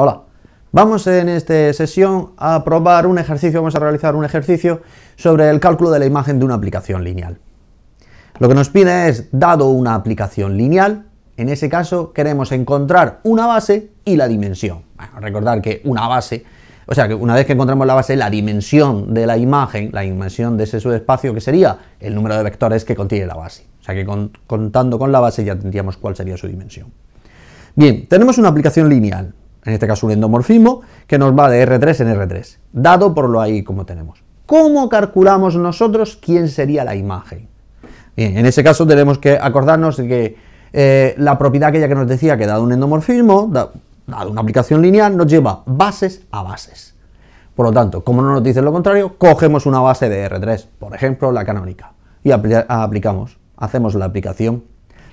Hola, vamos en esta sesión a probar un ejercicio, vamos a realizar un ejercicio sobre el cálculo de la imagen de una aplicación lineal. Lo que nos pide es, dado una aplicación lineal, en ese caso queremos encontrar una base y la dimensión. Bueno, recordar que una base, o sea que una vez que encontramos la base, la dimensión de la imagen, la dimensión de ese subespacio, que sería el número de vectores que contiene la base. O sea que contando con la base ya tendríamos cuál sería su dimensión. Bien, tenemos una aplicación lineal, en este caso un endomorfismo, que nos va de R3 en R3, dado por lo ahí como tenemos. ¿Cómo calculamos nosotros quién sería la imagen? Bien, en ese caso tenemos que acordarnos de que la propiedad aquella que nos decía que dado un endomorfismo, dado una aplicación lineal, nos lleva bases a bases. Por lo tanto, como no nos dicen lo contrario, cogemos una base de R3, por ejemplo la canónica, y aplicamos, hacemos la aplicación.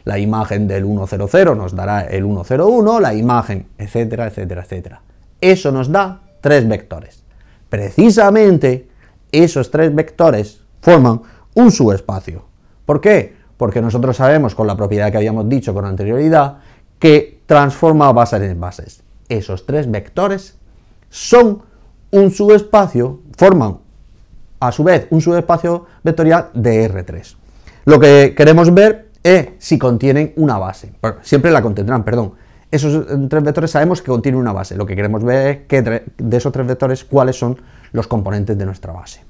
La imagen del 1,00 nos dará el 1,01, la imagen, etcétera, etcétera, etcétera. Eso nos da tres vectores. Precisamente esos tres vectores forman un subespacio. ¿Por qué? Porque nosotros sabemos, con la propiedad que habíamos dicho con anterioridad, que transforma bases en bases. Esos tres vectores son un subespacio, forman a su vez un subespacio vectorial de R3. Lo que queremos ver si contienen una base. Bueno, siempre la contendrán, perdón. Esos tres vectores sabemos que contienen una base. Lo que queremos ver es que de esos tres vectores cuáles son los componentes de nuestra base.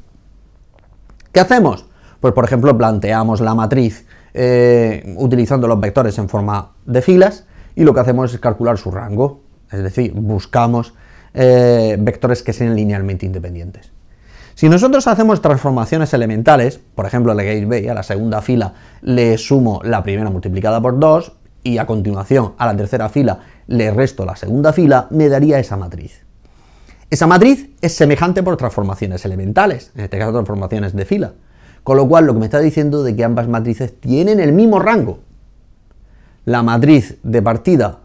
¿Qué hacemos? Pues por ejemplo planteamos la matriz utilizando los vectores en forma de filas y lo que hacemos es calcular su rango. Es decir, buscamos vectores que sean linealmente independientes. Si nosotros hacemos transformaciones elementales, por ejemplo a la que veis, a la segunda fila le sumo la primera multiplicada por 2 y a continuación a la tercera fila le resto la segunda fila, me daría esa matriz. Esa matriz es semejante por transformaciones elementales, en este caso transformaciones de fila, con lo cual lo que me está diciendo de que ambas matrices tienen el mismo rango. La matriz de partida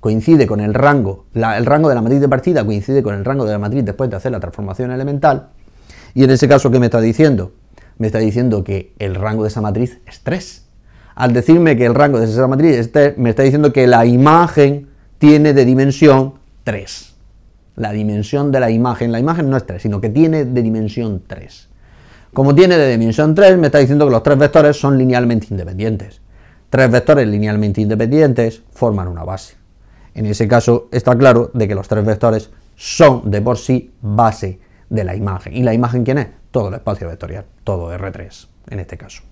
coincide con el rango, el rango de la matriz de partida coincide con el rango de la matriz después de hacer la transformación elemental. Y en ese caso, ¿qué me está diciendo? Me está diciendo que el rango de esa matriz es 3. Al decirme que el rango de esa matriz es 3, me está diciendo que la imagen tiene de dimensión 3. La dimensión de la imagen no es 3, sino que tiene de dimensión 3. Como tiene de dimensión 3, me está diciendo que los tres vectores son linealmente independientes. Tres vectores linealmente independientes forman una base. En ese caso, está claro de que los tres vectores son de por sí base de la imagen. ¿Y la imagen quién es? Todo el espacio vectorial, todo R3 en este caso.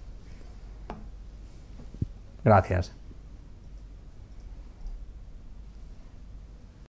Gracias.